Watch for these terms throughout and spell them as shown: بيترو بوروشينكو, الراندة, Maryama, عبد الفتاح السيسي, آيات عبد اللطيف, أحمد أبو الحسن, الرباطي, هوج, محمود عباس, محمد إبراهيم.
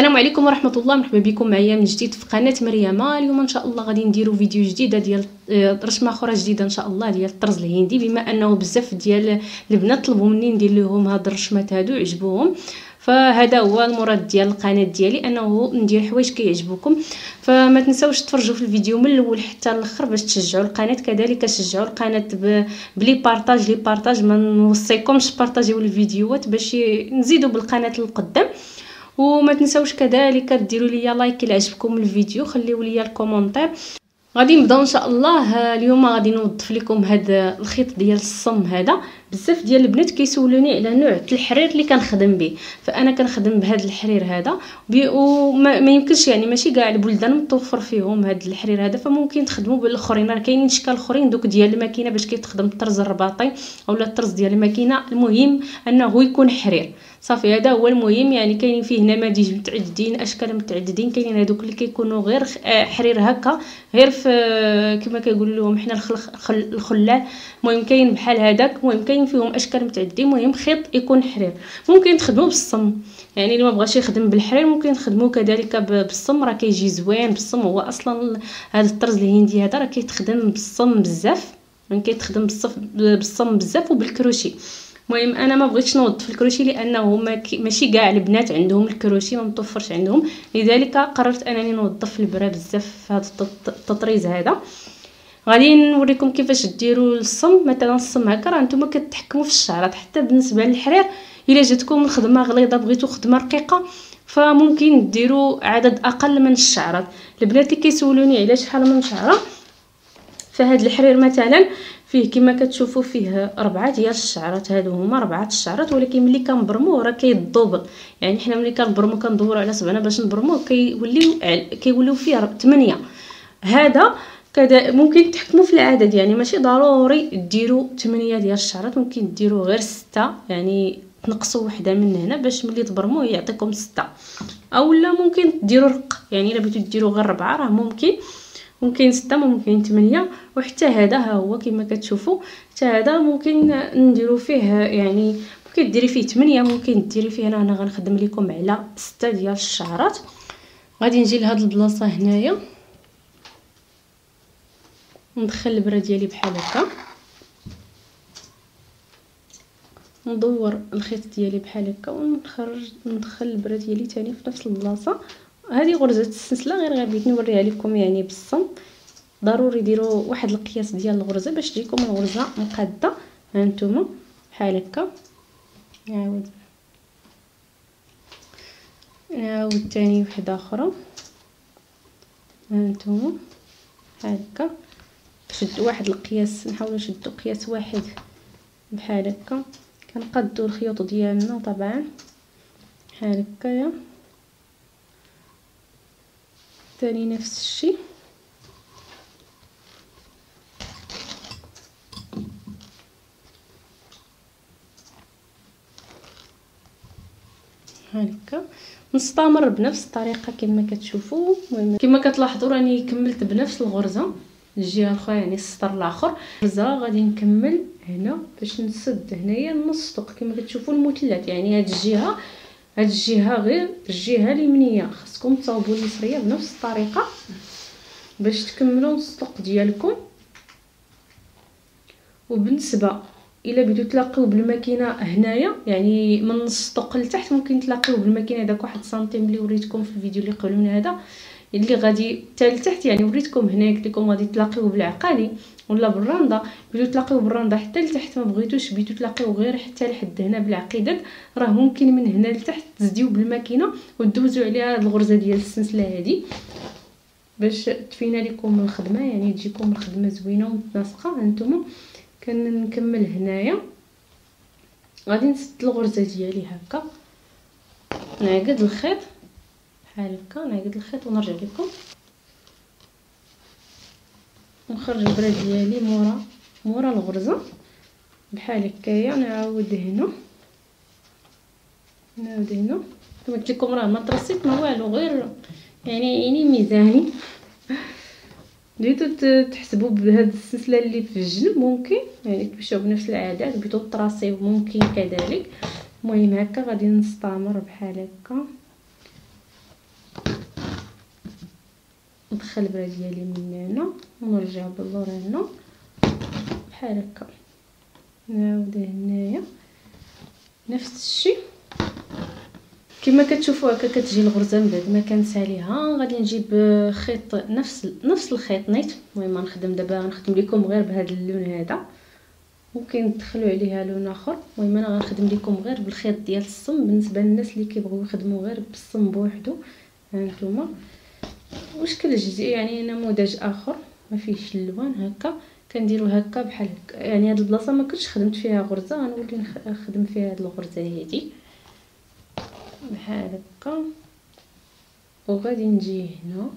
السلام عليكم ورحمه الله. مرحبا بكم معايا من جديد في قناه مريامه. اليوم ان شاء الله غادي نديروا فيديو جديده ديال رسمه اخرى جديده ان شاء الله ديال الطرز الهندي، بما انه بزاف ديال البنات طلبوا مني ندير لهم هاد الرسمات هادو عجبوهم، فهذا هو المراد ديال القناه ديالي، انه ندير حوايج كيعجبوكم. فما تنساوش تفرجوا في الفيديو من الاول حتى الاخر باش تشجعوا القناه، كذلك تشجعوا القناه بلي بارطاج ما نوصيكمش بارطاجيو الفيديوهات باش نزيدوا بالقناه للقدام. وما تنساوش كذلك ديروا لي لايك الى عجبكم الفيديو، خليوا لي الكومونتير. غادي نبداو ان شاء الله. اليوم غادي نوظف لكم هذا الخيط ديال الصم. هذا بزاف ديال البنات كيسولوني على نوع الحرير اللي كنخدم به، فانا كنخدم بهذا الحرير هذا، وما يمكنش يعني ماشي كاع البلدان متوفر فيهم هذا الحرير هذا، فممكن تخدموا بالاخرين. راه كاينين اشكال اخرين دوك ديال الماكينه باش كيتخدم الطرز الرباطي اولا الطرز ديال الماكينه، المهم انه يكون حرير صافي، هذا هو المهم. يعني كاينين فيه نماذج متعددين، اشكال متعددين، كاينين هذوك اللي كيكونوا غير حرير هكا، غير في كما كيقولوا لهم حنا الخلال. المهم كاين بحال هذاك، المهم كاين فيهم اشكال متعددين. المهم خيط يكون حرير. ممكن تخدموا بالصم، يعني اللي ما بغاش يخدم بالحرير ممكن تخدموا كذلك بالصم، راه كيجي زوين بالصم. هو اصلا هذا الطرز الهندي هذا راه كيتخدم بالصم بزاف، يعني كيتخدم بالصم بزاف وبالكروشي. المهم انا ما بغيتش نوظف الكروشي لانه ماشي كاع البنات عندهم الكروشي، ما متوفرش عندهم، لذلك قررت انني نوظف البره بزاف في هذا التطريز هذا. غادي نوريكم كيفاش ديروا الصم. مثلا الصم هكا راه نتوما كتحكموا في الشعرات، حتى بالنسبه للحرير الا جاتكم الخدمه غليظه بغيتو خدمه رقيقه فممكن ديروا عدد اقل من الشعرات. البنات اللي كيسولوني على شحال من شعره، فهاد الحرير مثلا فيه كما كتشوفوا فيه 4 ديال الشعرات، هادو هما 4 الشعرات، ولكن ملي كنبرموه راه كيتضوبل. يعني حنا ملي كنبرمو كندورو على 7 باش نبرموه كيوليو فيه 8. هذا كذا ممكن تحكموا في العدد، يعني ماشي ضروري ديروا 8 ديال الشعرات، ممكن ديروا غير 6، يعني تنقصوا وحده من هنا باش ملي تبرموه يعطيكم 6، اولا ممكن ديروا رق، يعني الا بغيتو ديروا غير 4 راه ممكن 6، ممكن 8. وحتى هذا ها هو كما كتشوفوا، حتى هذا ممكن نديروا فيه، يعني ممكن ديري فيه 8، ممكن ديري فيه. انا غنخدم لكم على 6 ديال الشعرات. غادي نجي لهاد البلاصه هنايا، ندخل البره ديالي بحال هكا، ندور الخيط ديالي بحال هكا، ونخرج ندخل البره ديالي ثاني في نفس البلاصه. هذه غرزه السلسله، غير بغيت نوريها لكم يعني بالصم. ضروري ديروا واحد القياس ديال الغرزه باش تجيكم الغرزه مقاده. ها نتوما بحال هكا، نعاود ثاني وحده اخرى. ها نتوما بحال هكا، شد واحد القياس، نحاولوا نشدوا قياس واحد بحال هكا، كنقادوا الخيوط ديالنا طبعا بحال هكايا، ثاني نفس الشيء. هكا نستمر بنفس الطريقه كما كتشوفوا. كما كتلاحظوا راني كملت بنفس الغرزه الجهه الاخرى، يعني السطر الاخر غرزه. غادي نكمل هنا باش نسد هنايا نص طوق كما كتشوفوا المثلث، يعني هاد الجهه غير الجهه اليمنيه. خاصكم تصاوبوا المصريه بنفس الطريقه باش تكملوا السطوق ديالكم. وبالنسبه الا بغيتو تلاقيو بالماكينه هنايا، يعني من السطوق لتحت ممكن تلاقيو بالماكينه داك 1 سنتيم اللي وريتكم في الفيديو اللي قبل من هذا، اللي غادي حتى لتحت، يعني وريتكم هنا قلت لكم غادي تلاقيو بالعقالي ولا بالرنده. بغيتو تلاقيو بالرنده حتى لتحت، ما بغيتوش بغيتو تلاقيو غير حتى لحد هنا بالعقيدات، راه ممكن من هنا لتحت تزديو بالماكينه ودوزو عليها الغرزه ديال السلسله هذه باش تفينا لكم الخدمه، يعني تجيكم الخدمه زوينه ومتناسقه. هانتوما كنكمل هنايا، غادي نسد الغرزه ديالي هكا، نعقد الخيط بحال هكا، نعقد الخيط ونرجع لكم. نخرج البره ديالي مورا الغرزه بحال هكايا، نعاود هنا. كما قلت لكم راه ما ترصيت ما والو، غير يعني ميزاني. بغيتو تحسبوا بهاد السلسله اللي في الجنب ممكن، يعني تمشيو بنفس العادات، بغيتو تراسيو ممكن كذلك. المهم هكا غادي نستمر بحال هكا الخلبره ديالي من هنا ونرجع باللور هنا بحال هكا، نعاود هنايا نفس الشيء كما كتشوفوا هكا كتجي الغرزه. من بعد ما كنساليها غادي نجيب خيط نفس الخيط نيت. المهم غنخدم دابا غنخدم لكم غير بهذا اللون هذا وكندخلوا عليها لون اخر. المهم انا غنخدم لكم غير بالخيط ديال الصم بالنسبه للناس اللي كيبغيو يخدموا غير بالصم بوحدو. هانتوما وشكل يعني نموذج اخر ما فيهش اللوان هكا، كنديروا هكا بحال هكا. يعني هاد البلاصه ما كنتش خدمت فيها غرزه، غنولي نخدم فيها هاد الغرزه هادي بحال هكا. وغادي نجي هنا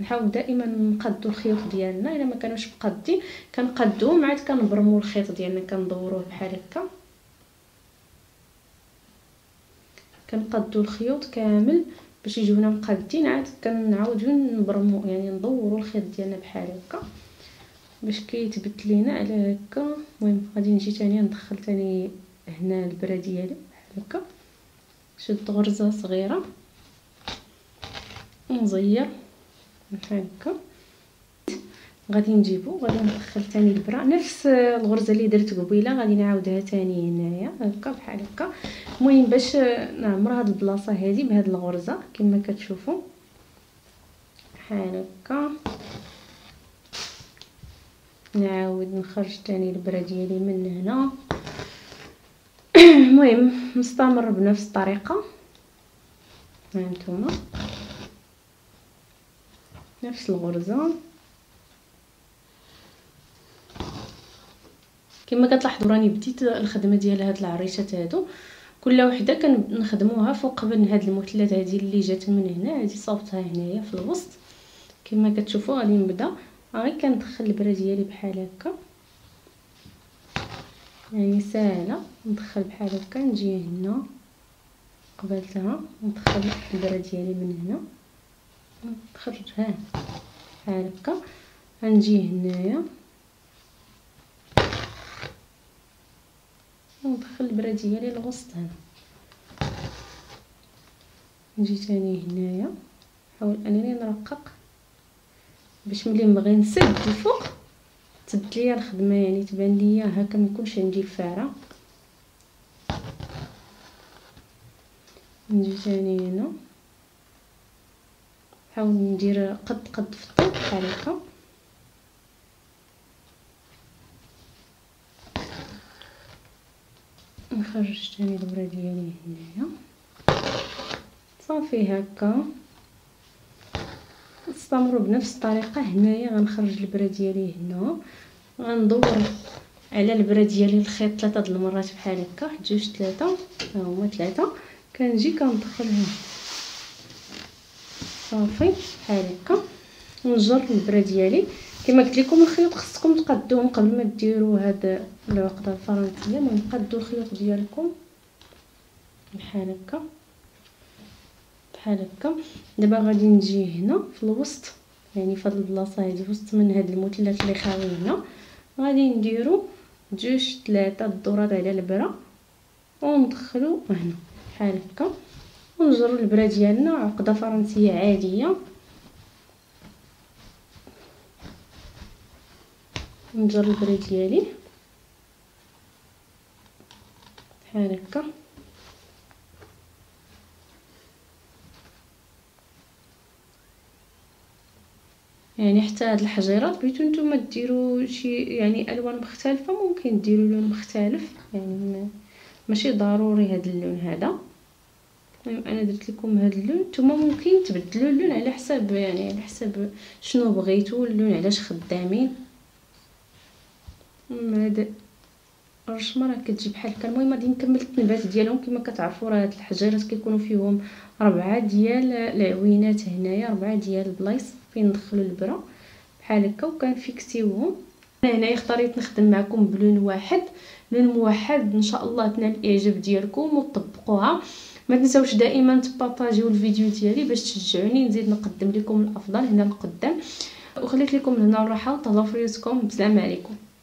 نحاول دائما نقدو الخيوط ديالنا، الا ما كانوش مقادين كنقدوهم عاد كنبرمو الخيط ديالنا كندوروه بحال هكا، كنقدو الخيوط كامل باش يجيونا مقادين. عاد كنعاودو نبرمو يعني ندورو الخيط ديالنا بحال هكا باش كيتبت لينا على هكا. المهم غادي نجي ثاني ندخل ثاني هنا البرا ديالي بحال هكا، شد غرزه صغيره ونزير بحال هكا. غادي نجيبو غادي ندخل ثاني البرا نفس الغرزه اللي درت قبيله، غادي نعاودها ثاني هنايا هكا بحال هكا. المهم باش نعمر هاد البلاصه هادي بهاد الغرزه كما كتشوفوا بحال هكا، نعاود نخرج ثاني البرا ديالي من هنا. المهم نستمر بنفس الطريقه هانتوما نفس الغرزه كما كتلاحظوا. راني بديت الخدمه ديال هاد العريشات هادو كل وحده كنخدموها فوق بن هاد المثلث هادي اللي جات من هنا، هادي صوبتها هنايا في الوسط كما كتشوفوا. غادي نبدا غير كندخل البرا ديالي بحال هكا، يعني ساهله ندخل بحال هكا. نجي هنا قبلتها ندخل البرا ديالي من هنا نخرجها بحال هكا، غنجي هنايا ندخل البرا ديالي للوسط هنا، نجي ثاني هنايا نحاول انني نرقق باش ملي نبغي نسد الفوق تبت ليا الخدمه يعني تبان ليا هكا ما يكونش عندي الفاره. نجي ثاني هنا نحاول ندير قد في الطول بحال هكا، نخرج ثاني البرا ديالي هنايا صافي هكا. نستمروا بنفس الطريقه هنايا. غنخرج البرا ديالي هنا غندور على البرا ديالي الخيط 3 د المرات بحال هكا، 1 2 3 ها هما 3، كنجي كندخل هنا صافي بحال هكا ونجر البرا ديالي. كما قلت لكم الخيوط خصكم تقدوهم قبل ما ديروا هاد العقده الفرنسيه. المهم قدوا الخيوط ديالكم بحال هكا بحال هكا. دابا غادي نجي هنا في الوسط يعني في هاد البلاصه هادي وسط من هاد المثلث اللي خاوي هنا، غادي نديرو 2 3 الدورات على البرا وندخلو هنا بحال هكا ونجرو البرا ديالنا عقده فرنسيه عاديه. نجر البرا ديالي بحال هكا يعني حتى هاد الحجيرات بغيتو نتوما ديروا شي يعني الوان مختلفه ممكن ديروا لون مختلف، يعني ماشي ضروري هاد اللون هذا. المهم انا درت لكم هاد اللون، نتوما ممكن تبدلوا اللون على حساب يعني على حساب شنو بغيتو اللون علاش خدامين. هاد الرشمه راه كتجي بحال هكا. المهم غادي نكمل التنبات ديالهم كما كتعرفوا راه هاد الحجيرات كيكونوا فيهم 4 ديال العوينات هنايا، 4 ديال البلايص فين ندخلوا البرا بحال هكا وكنفيكسيوهم. انا هنايا اختاريت نخدم معكم بلون واحد لون موحد. ان شاء الله تنال الاعجاب ديالكم وتطبقوها. ما تنساوش دائما تبارطاجيو الفيديو ديالي باش تشجعوني نزيد نقدم لكم الافضل هنا القدام. وخليت لكم هنا الراحه وتهلاو في راسكم. السلام عليكم.